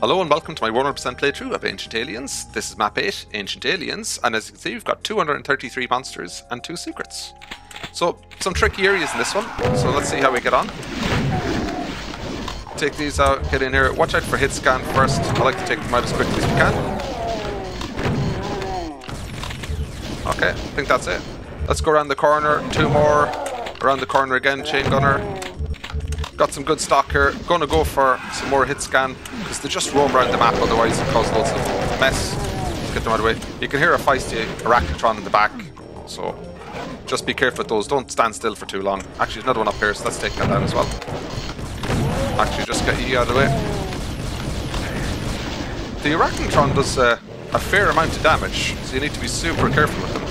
Hello and welcome to my 100% playthrough of Ancient Aliens. This is map 8, Ancient Aliens, and as you can see we've got 233 monsters and 2 secrets. So, some tricky areas in this one, so let's see how we get on. Take these out, get in here, watch out for hit scan first. I like to take them out as quickly as we can. Okay, I think that's it. Let's go around the corner, 2 more, around the corner again, chain gunner. Got some good stock here. Gonna go for some more hit scan because they just roam around the map, otherwise it causes loads of mess. Let's get them out of the way. You can hear a feisty Arachnotron in the back, so just be careful with those. Don't stand still for too long. Actually, there's another one up here, so let's take that down as well. Actually, just get you out of the way. The Arachnotron does a fair amount of damage, so you need to be super careful with them.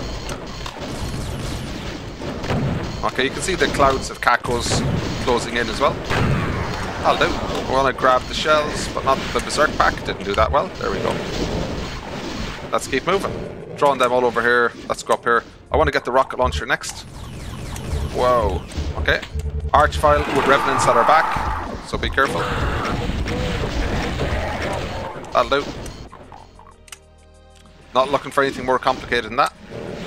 Okay, you can see the clouds of Cacos closing in as well. I'll do. I want to grab the shells, but not the Berserk Pack. Didn't do that well. There we go. Let's keep moving. Drawing them all over here. Let's go up here. I want to get the rocket launcher next. Whoa. Okay. Archvile with Revenants at our back, so be careful. That'll do. Not looking for anything more complicated than that.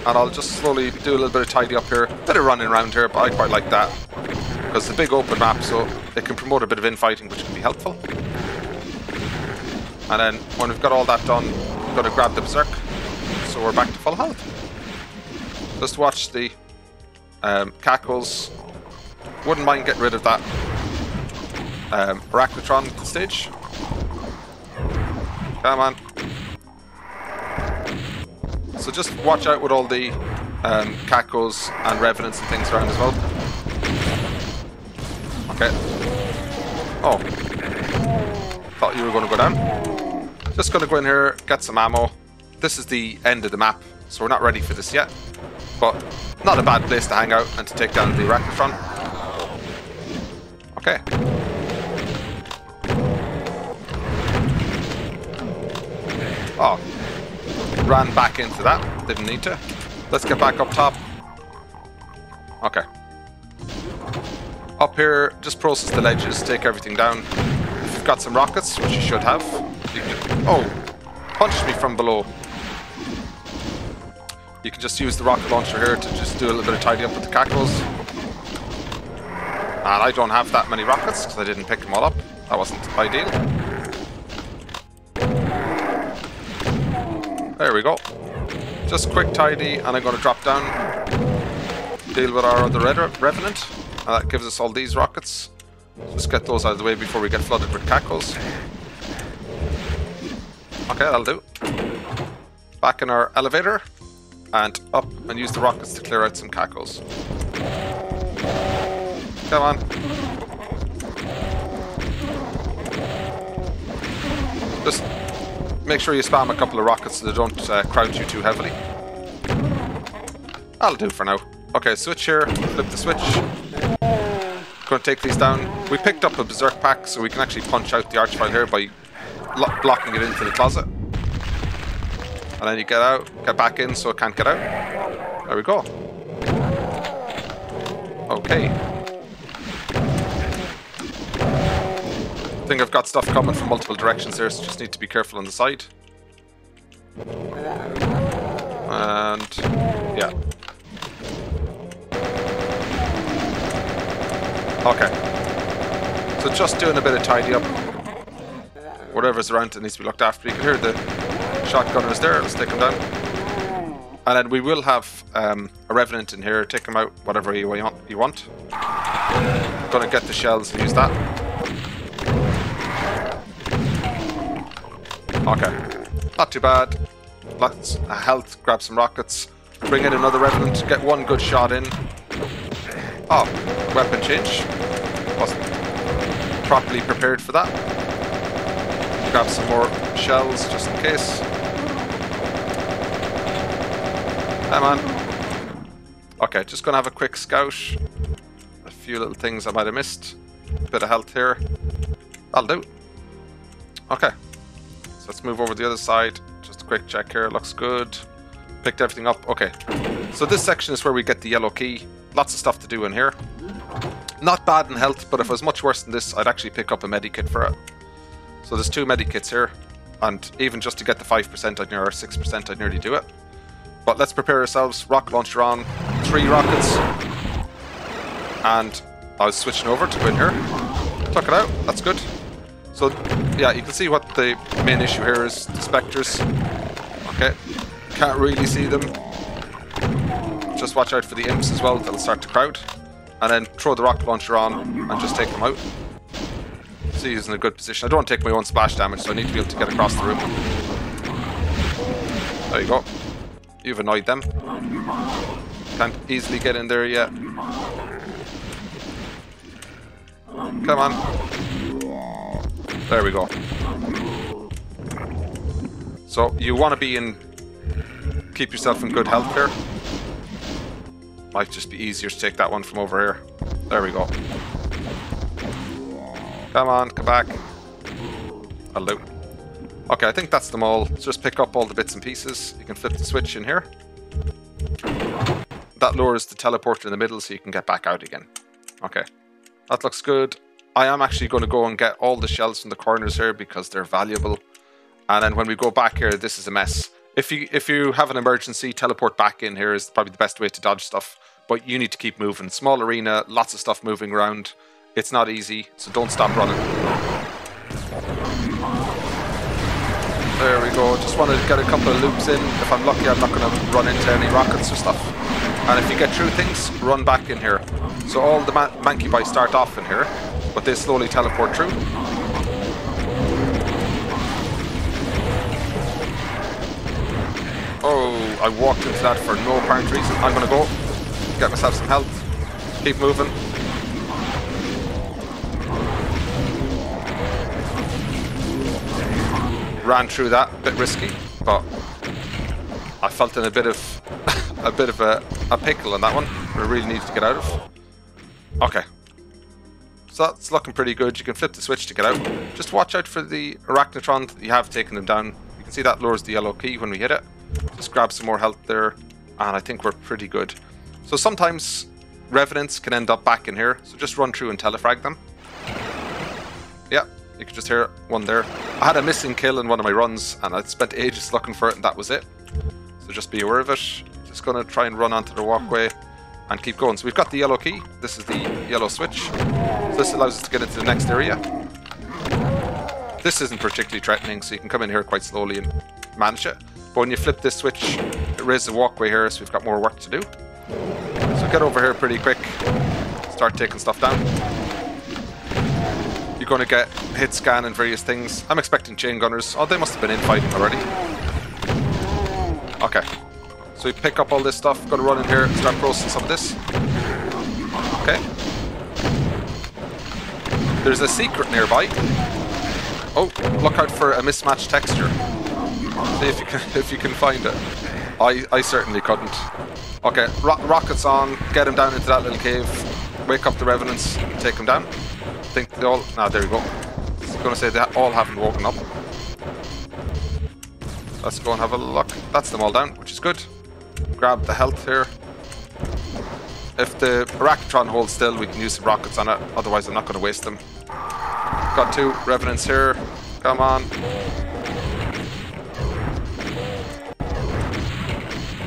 And I'll just slowly do a little bit of tidy up here. Bit of running around here, but I quite like that. Because it's a big open map, so it can promote a bit of infighting, which can be helpful. And then, when we've got all that done, we've got to grab the Berserk, so we're back to full health. Just watch the Cacos. Wouldn't mind getting rid of that Arachnotron at the stage. Come on. So just watch out with all the Cacos and Revenants and things around as well. Okay. Oh. Thought you were going to go down. Just going to go in here, get some ammo. This is the end of the map, so we're not ready for this yet. But not a bad place to hang out and to take down the Arachnotron. Okay. Oh. Ran back into that. Didn't need to. Let's get back up top. Okay. Up here, just process the ledges, take everything down. If you've got some rockets, which you should have, you can just, punched me from below. You can just use the rocket launcher here to just do a little bit of tidy up with the Cacos. And I don't have that many rockets because I didn't pick them all up. That wasn't ideal. There we go. Just quick tidy, and I'm going to drop down. Deal with our other Revenant. And that gives us all these rockets. Just get those out of the way before we get flooded with Cacos. Okay, that'll do. Back in our elevator. And up and use the rockets to clear out some Cacos. Come on. Just make sure you spam a couple of rockets so they don't crowd you too heavily. That'll do for now. Okay, switch here. Flip the switch. Going to take these down. We picked up a Berserk Pack, so we can actually punch out the Archvile here by blocking it into the closet. And then you get out, get back in so it can't get out. There we go. Okay. I think I've got stuff coming from multiple directions here, so just need to be careful on the side. And yeah. Okay, so just doing a bit of tidy up. Whatever's around it needs to be looked after. You can hear the shotgunners there. Let's take them down. And then we will have a Revenant in here. Take them out whatever way you want. Gonna get the shells and use that. Okay, not too bad. Lots of health, grab some rockets. Bring in another Revenant, get one good shot in. Oh, weapon change. Wasn't properly prepared for that. Grab some more shells just in case. Come on. Okay, just gonna have a quick scout. A few little things I might have missed. Bit of health here. That'll do. Okay. So let's move over to the other side. Just a quick check here. Looks good. Picked everything up. Okay. So this section is where we get the yellow key. Lots of stuff to do in here. Not bad in health, but if it was much worse than this, I'd actually pick up a Medikit for it. So there's two medikits here, and even just to get the 5% I'd near, or 6% I'd nearly do it. But let's prepare ourselves. Rock launcher on, 3 rockets, and I was switching over to go in here. Tuck it out, that's good. So yeah, you can see what the main issue here is, the Spectres. Okay, can't really see them. Just watch out for the imps as well, they'll start to crowd. And then throw the rocket launcher on and just take them out. So he's in a good position. I don't want to take my own splash damage, so I need to be able to get across the room. There you go. You've annoyed them. Can't easily get in there yet. Come on. There we go. So you want to be in... Keep yourself in good health here. Might just be easier to take that one from over here. There we go. Come on, come back. I'll loot. Okay, I think that's them all. Let's just pick up all the bits and pieces. You can flip the switch in here. That lowers the teleporter in the middle so you can get back out again. Okay, that looks good. I am actually going to go and get all the shells from the corners here because they're valuable. And then when we go back here, this is a mess. If you have an emergency, teleport back in here is probably the best way to dodge stuff. But you need to keep moving. Small arena, lots of stuff moving around. It's not easy, so don't stop running. There we go. Just want to get a couple of loops in. If I'm lucky, I'm not going to run into any rockets or stuff. And if you get through things, run back in here. So all the Mancubi start off in here, but they slowly teleport through. Oh, I walked into that for no apparent reason. I'm going to go get myself some health. Keep moving. Ran through that, a bit risky, but I felt in a bit of a pickle on that one. I really needed to get out of. Okay, so that's looking pretty good. You can flip the switch to get out. Just watch out for the Arachnotron. You have taken them down. You can see that lowers the yellow key when we hit it. Just grab some more health there, and I think we're pretty good. So sometimes Revenants can end up back in here, so just run through and telefrag them. Yeah, you can just hear one there. I had a missing kill in one of my runs, and I spent ages looking for it, and that was it. So just be aware of it. Just going to try and run onto the walkway and keep going. So we've got the yellow key. This is the yellow switch. So this allows us to get into the next area. This isn't particularly threatening, so you can come in here quite slowly and manage it. But when you flip this switch, it raises the walkway here, so we've got more work to do. So get over here pretty quick. Start taking stuff down. You're going to get hit scan and various things. I'm expecting chain gunners. Oh, they must have been infighting already. Okay. So we pick up all this stuff. Going to run in here and start processing some of this. Okay. There's a secret nearby. Oh, look out for a mismatched texture. See if you can find it. I certainly couldn't. Okay, rockets on. Get him down into that little cave. Wake up the Revenants. Take him down. I think they all... Ah, there we go. I was going to say they all haven't woken up. Let's go and have a look. That's them all down, which is good. Grab the health here. If the Arachnotron holds still, we can use some rockets on it. Otherwise, I'm not going to waste them. Got 2 Revenants here. Come on.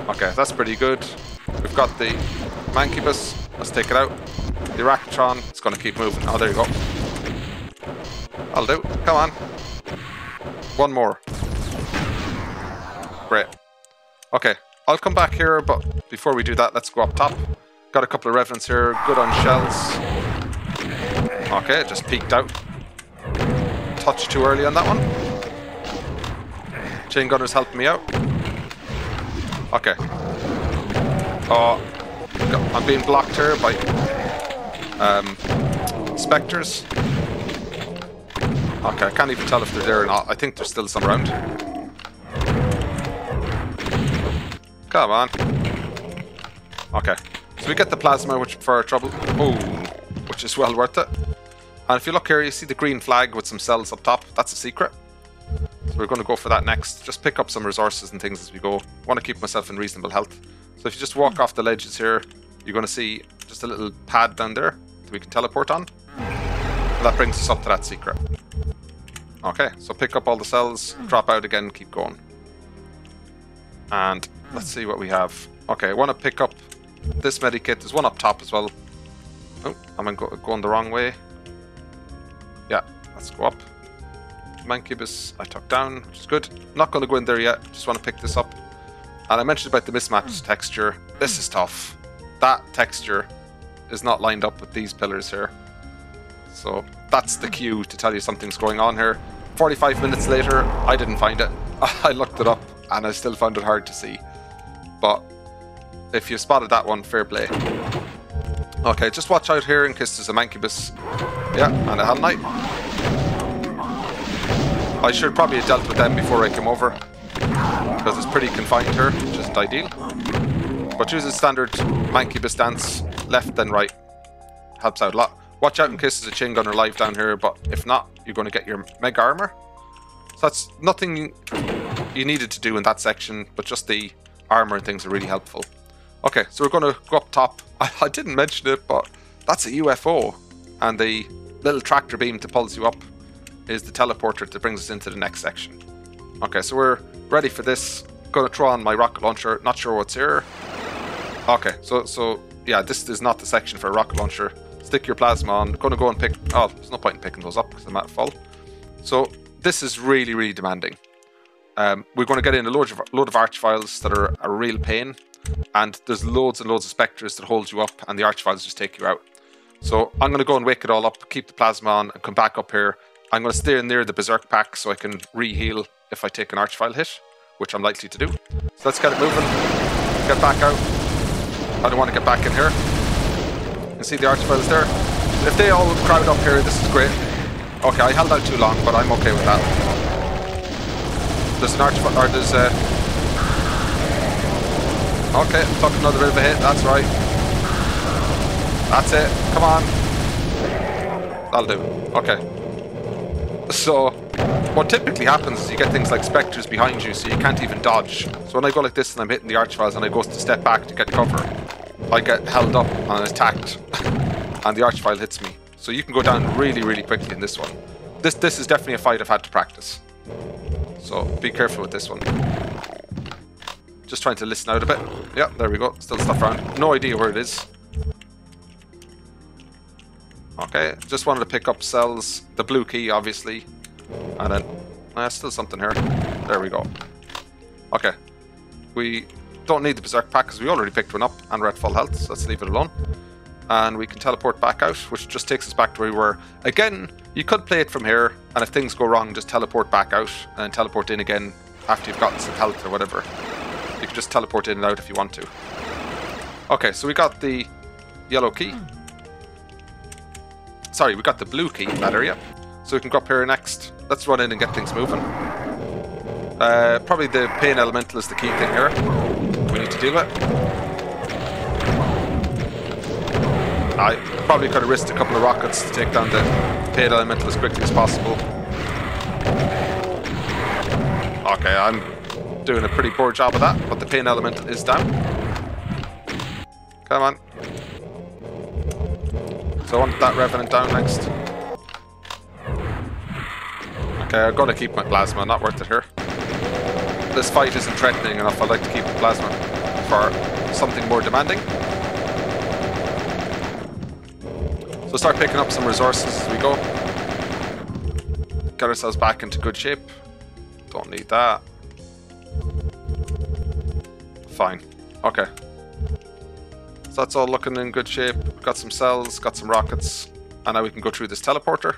Okay, that's pretty good. We've got the Mancubus. Let's take it out. The Arachnotron, it's going to keep moving. Oh, there you go. I'll do. Come on. One more. Great. Okay, I'll come back here, but before we do that, let's go up top. Got a couple of Revenants here. Good on shells. Okay, just peeked out. Touch too early on that one. Chain gunners helping me out. Okay. Oh, I'm being blocked here by Spectres. Okay, I can't even tell if they're there or not. I think there's still some around. Come on. Okay, so we get the plasma, which for our trouble, oh, which is well worth it. And if you look here, you see the green flag with some cells up top. That's a secret. So we're going to go for that next. Just pick up some resources and things as we go. I want to keep myself in reasonable health. So if you just walk off the ledges here, you're going to see just a little pad down there that we can teleport on. And that brings us up to that secret. Okay, so pick up all the cells, drop out again, keep going. And let's see what we have. Okay, I want to pick up this Medikit. There's one up top as well. Oh, I'm going the wrong way. Yeah, let's go up. Mancubus I took down, which is good. I'm not going to go in there yet. Just want to pick this up. And I mentioned about the mismatched texture. This is tough. That texture is not lined up with these pillars here. So that's the cue to tell you something's going on here. 45 minutes later, I didn't find it. I looked it up and I still found it hard to see. But if you spotted that one, fair play. Okay, just watch out here in case there's a Mancubus. Yeah, and a Hell Knight. I should probably have dealt with them before I came over, because it's pretty confined here, which isn't ideal. But using standard Mancubus dance, left then right, helps out a lot. Watch out in case there's a chain gunner live down here, but if not, you're going to get your Mega Armor. So that's nothing you needed to do in that section, but just the armor and things are really helpful. Okay, so we're going to go up top. I didn't mention it, but that's a UFO, and the little tractor beam to pulse you up is the teleporter that brings us into the next section. Okay, so we're ready for this. Going to throw on my rocket launcher. Not sure what's here. Okay, so yeah, this is not the section for a rocket launcher. Stick your plasma on. Going to go and pick... Oh, there's no point in picking those up because I'm at full. So this is really, really demanding. We're going to get in a load of Archviles that are a real pain. And there's loads and loads of Spectres that hold you up, and the Archviles just take you out. So I'm going to go and wake it all up, keep the plasma on, and come back up here. I'm going to stay near the Berserk Pack so I can re-heal if I take an Archvile hit, which I'm likely to do. So let's get it moving. Get back out. I don't want to get back in here. You can see the Archviles there. If they all crowd up here, this is great. Okay, I held out too long, but I'm okay with that. There's an Archvile, or there's a... Okay, took another bit of a hit, that's right. That's it, come on. That'll do, okay. So, what typically happens is you get things like Spectres behind you, so you can't even dodge. So when I go like this and I'm hitting the Archviles and I go to step back to get cover, I get held up and attacked, and the Archvile hits me. So you can go down really, really quickly in this one. This is definitely a fight I've had to practice. So be careful with this one. Just trying to listen out a bit. Yeah, there we go. Still stuff around. No idea where it is. Okay, just wanted to pick up cells. The blue key, obviously. And then... still something here. There we go. Okay. We don't need the Berserk Pack because we already picked one up and we're at full health, so let's leave it alone. And we can teleport back out, which just takes us back to where we were. Again, you could play it from here, and if things go wrong, just teleport back out and then teleport in again after you've gotten some health or whatever. You can just teleport in and out if you want to. Okay, so we got the yellow key. Sorry, we got the blue key in that area. So we can go up here next. Let's run in and get things moving. Probably the Pain Elemental is the key thing here. We need to deal with it. I probably could have risked a couple of rockets to take down the Pain Elemental as quickly as possible. Okay, I'm... doing a pretty poor job of that, but the Pain Elemental is down. Come on. So I want that Revenant down next. Okay, I've got to keep my plasma, not worth it here. This fight isn't threatening enough, I'd like to keep the plasma for something more demanding. So start picking up some resources as we go. Get ourselves back into good shape. Don't need that. Fine. Okay. So that's all looking in good shape. We've got some cells, got some rockets, and now we can go through this teleporter.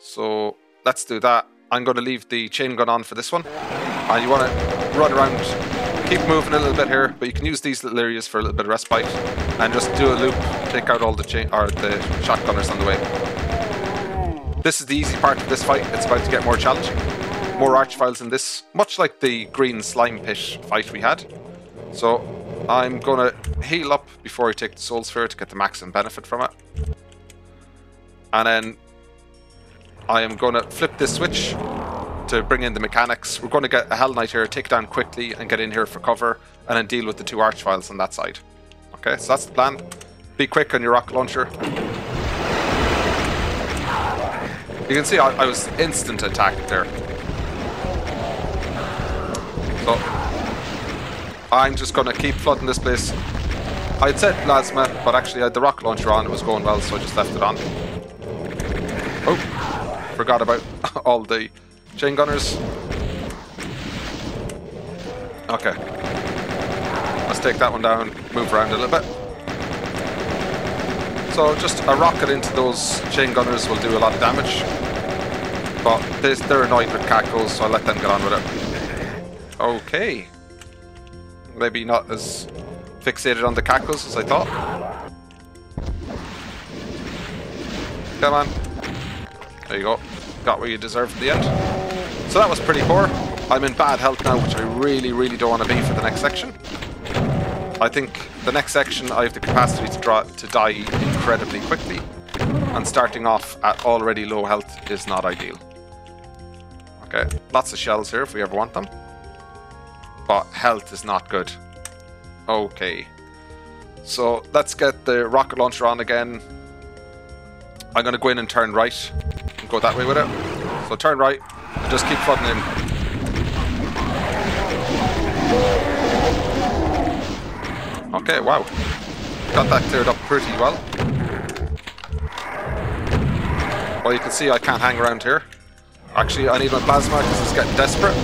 So let's do that. I'm going to leave the chain gun on for this one. And you want to run around, keep moving a little bit here, but you can use these little areas for a little bit of respite, and just do a loop, take out all the shotgunners on the way. This is the easy part of this fight. It's about to get more challenging. More Archviles in this, much like the green slime pit fight we had. So I'm going to heal up before I take the Soul Sphere to get the maximum benefit from it. And then I am going to flip this switch to bring in the mechanics. We're going to get a Hell Knight here, take down quickly and get in here for cover. And then deal with the two Archviles on that side. Okay, so that's the plan. Be quick on your rocket launcher. You can see I was instant attacked there. So I'm just gonna keep flooding this place. I'd said plasma, but actually I had the rock launcher on, it was going well, so I just left it on. Oh, forgot about all the chain gunners. Okay. Let's take that one down, move around a little bit. So just a rocket into those chain gunners will do a lot of damage. But they're annoyed with Cacos, so I'll let them get on with it. Okay. Maybe not as fixated on the Cacos as I thought. Come on. There you go. Got what you deserved at the end. So that was pretty poor. I'm in bad health now, which I really, really don't want to be for the next section. I think the next section I have the capacity to die incredibly quickly. And starting off at already low health is not ideal. Okay, lots of shells here if we ever want them. But health is not good. Okay. So let's get the rocket launcher on again. I'm going to go in and turn right. And go that way with it. So turn right and just keep flooding in. Okay, wow. Got that cleared up pretty well. Well, you can see I can't hang around here. Actually, I need my plasma because it's getting desperate.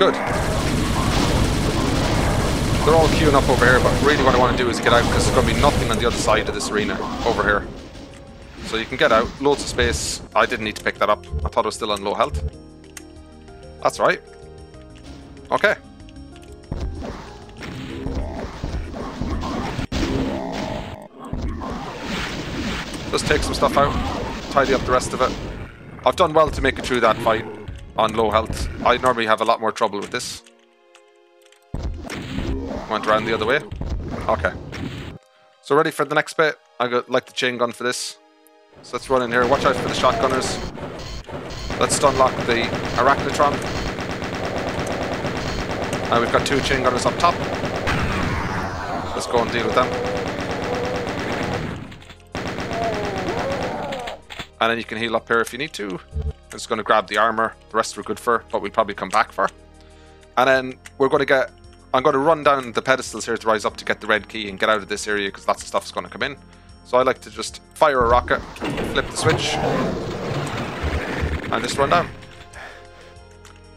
Good. They're all queuing up over here, but really what I want to do is get out because there's going to be nothing on the other side of this arena over here. So you can get out, loads of space. I didn't need to pick that up. I thought I was still on low health. That's right. Okay. Just take some stuff out, tidy up the rest of it. I've done well to make it through that fight on low health. I normally have a lot more trouble with this. Went around the other way. Okay. So ready for the next bit. I got like the chain gun for this. So let's run in here. Watch out for the shotgunners. Let's unlock the Arachnotron. Now we've got two chain gunners up top. Let's go and deal with them. And then you can heal up here if you need to. I'm just going to grab the armor. The rest we're good for, but we'll probably come back for. And then we're going to get... I'm going to run down the pedestals here to rise up to get the red key and get out of this area because lots of stuff's going to come in. So I like to just fire a rocket, flip the switch, and just run down.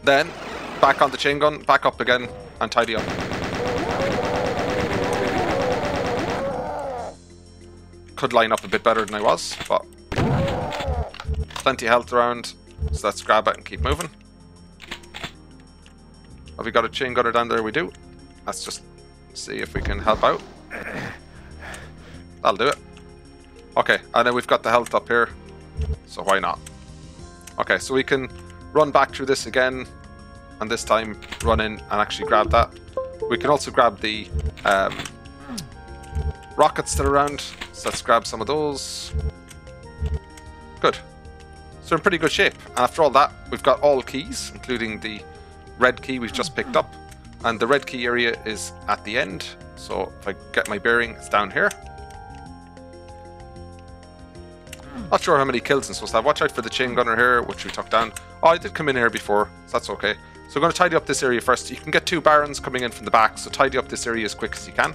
Then, back on the chain gun, back up again, and tidy up. Could line up a bit better than I was, but... plenty of health around, so let's grab it and keep moving. Have we got a chain gunner down there? We do. Let's just see if we can help out. That'll do it. Okay, and then we've got the health up here, so why not? Okay, so we can run back through this again, and this time run in and actually grab that. We can also grab the rockets that are around, so let's grab some of those. Good. So in pretty good shape, and after all that we've got all keys, including the red key we've just picked up, and the red key area is at the end, so if I get my bearing it's down here. Not sure how many kills I'm supposed to have. Watch out for the chain gunner here, which we took down. Oh, I did come in here before, so that's okay. So we're going to tidy up this area first. You can get two barons coming in from the back, so tidy up this area as quick as you can.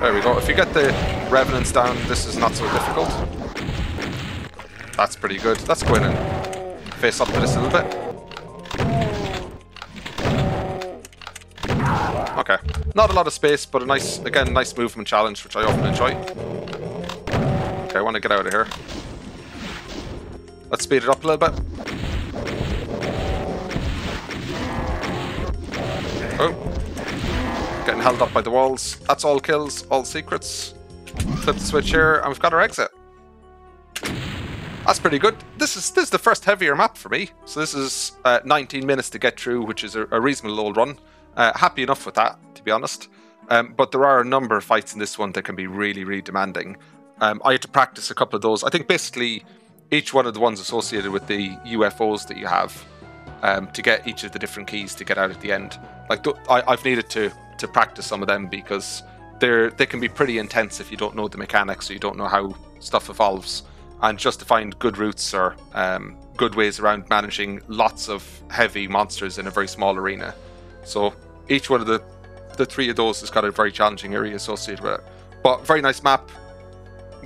There we go. If you get the Revenants down, this is not so difficult. That's pretty good. Let's go in and face up to this a little bit. Okay. Not a lot of space, but a nice, again, nice movement challenge, which I often enjoy. Okay, I want to get out of here. Let's speed it up a little bit. Oh. Getting held up by the walls. That's all kills, all secrets. Flip the switch here, and we've got our exit. That's pretty good. This is the first heavier map for me. So this is 19 minutes to get through, which is a reasonable old run. Happy enough with that, to be honest. But there are a number of fights in this one that can be really, really demanding. I had to practice a couple of those. I think basically each one of the ones associated with the UFOs that you have to get each of the different keys to get out at the end. Like I've needed to practice some of them because they can be pretty intense if you don't know the mechanics, so you don't know how stuff evolves. And just to find good routes or good ways around managing lots of heavy monsters in a very small arena. So each one of the three of those has got a very challenging area associated with it. But very nice map,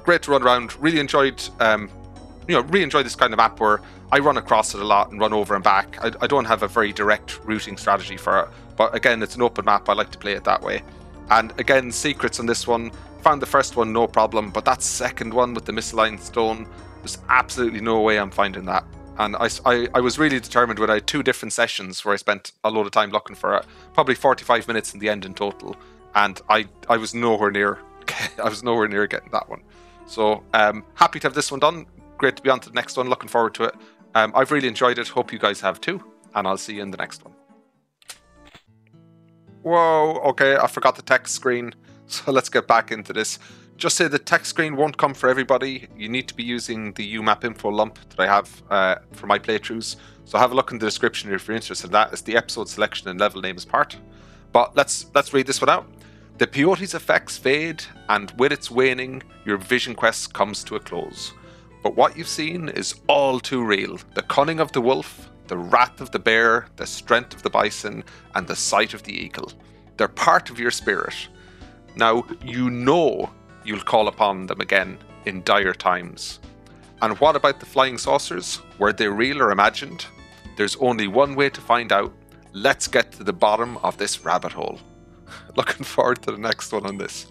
great to run around. Really enjoyed, really enjoyed this kind of map where I run across it a lot and run over and back. I don't have a very direct routing strategy for it, but again, it's an open map. I like to play it that way. And again, secrets on this one. Found the first one no problem, but that second one with the misaligned stone, there's absolutely no way I'm finding that. And I was really determined when I had two different sessions where I spent a lot of time looking for it, probably 45 minutes in the end in total, and I was nowhere near getting that one. So happy to have this one done. Great to be on to the next one. Looking forward to it. I've really enjoyed it. Hope you guys have too. And I'll see you in the next one. Whoa, okay, I forgot the text screen. So let's get back into this. Just say the text screen won't come for everybody. You need to be using the UMAP info lump that I have for my playthroughs. So have a look in the description if you're interested in that. It's the episode selection and level names part. But let's read this one out. The peyote's effects fade, and with its waning, your vision quest comes to a close. But what you've seen is all too real. The cunning of the wolf, the wrath of the bear, the strength of the bison, and the sight of the eagle. They're part of your spirit. Now, you know you'll call upon them again in dire times. And what about the flying saucers? Were they real or imagined? There's only one way to find out. Let's get to the bottom of this rabbit hole. Looking forward to the next one on this.